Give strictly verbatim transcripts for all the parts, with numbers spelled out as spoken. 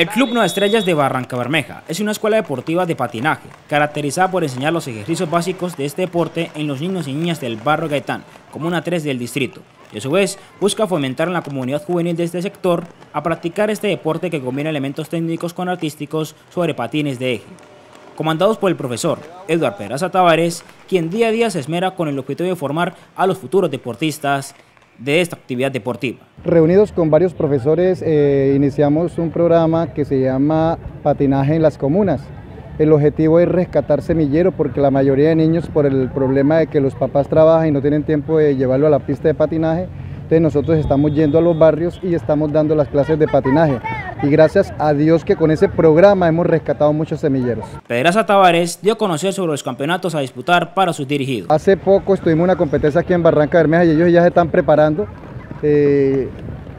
El Club Nueva Estrellas de Barrancabermeja es una escuela deportiva de patinaje, caracterizada por enseñar los ejercicios básicos de este deporte en los niños y niñas del barrio Gaitán, comuna tres del distrito, y a su vez busca fomentar en la comunidad juvenil de este sector a practicar este deporte que combina elementos técnicos con artísticos sobre patines de eje. Comandados por el profesor Eduard Pedraza Tavares, quien día a día se esmera con el objetivo de formar a los futuros deportistas de esta actividad deportiva. Reunidos con varios profesores eh, iniciamos un programa que se llama Patinaje en las Comunas. El objetivo es rescatar semillero porque la mayoría de niños, por el problema de que los papás trabajan y no tienen tiempo de llevarlo a la pista de patinaje, entonces nosotros estamos yendo a los barrios y estamos dando las clases de patinaje. Y gracias a Dios que con ese programa hemos rescatado muchos semilleros. Pedraza Tavares dio a conocer sobre los campeonatos a disputar para sus dirigidos. Hace poco estuvimos en una competencia aquí en Barrancabermeja y ellos ya se están preparando. Eh,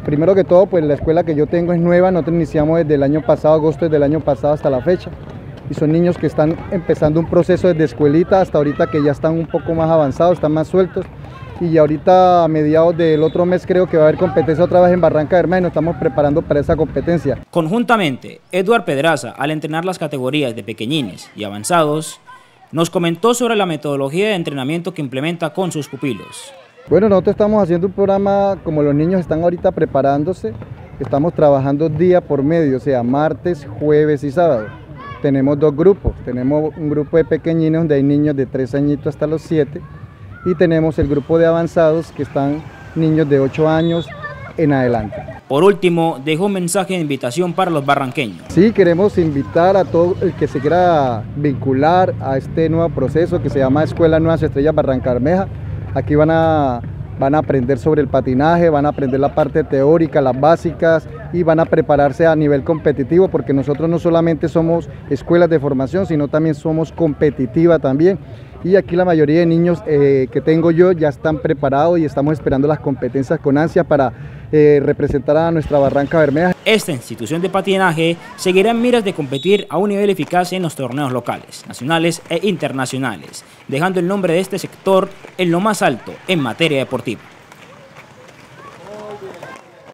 primero que todo, pues la escuela que yo tengo es nueva, nosotros iniciamos desde el año pasado, agosto del año pasado hasta la fecha. Y son niños que están empezando un proceso desde escuelita hasta ahorita que ya están un poco más avanzados, están más sueltos. Y ahorita a mediados del otro mes creo que va a haber competencia otra vez en Barrancabermeja y nos estamos preparando para esa competencia. Conjuntamente, Eduard Pedraza, al entrenar las categorías de pequeñines y avanzados, nos comentó sobre la metodología de entrenamiento que implementa con sus pupilos. Bueno, nosotros estamos haciendo un programa como los niños están ahorita preparándose, estamos trabajando día por medio, o sea, martes, jueves y sábado. Tenemos dos grupos, tenemos un grupo de pequeñines donde hay niños de tres añitos hasta los siete, y tenemos el grupo de avanzados que están niños de ocho años en adelante. Por último, dejó un mensaje de invitación para los barranqueños. Sí, queremos invitar a todo el que se quiera vincular a este nuevo proceso que se llama Escuela Nuevas Estrellas Barrancabermeja. Aquí van a, van a aprender sobre el patinaje, van a aprender la parte teórica, las básicas, y van a prepararse a nivel competitivo porque nosotros no solamente somos escuelas de formación, sino también somos competitiva también. Y aquí la mayoría de niños eh, que tengo yo ya están preparados y estamos esperando las competencias con ansia para eh, representar a nuestra Barrancabermeja. Esta institución de patinaje seguirá en miras de competir a un nivel eficaz en los torneos locales, nacionales e internacionales, dejando el nombre de este sector en lo más alto en materia deportiva.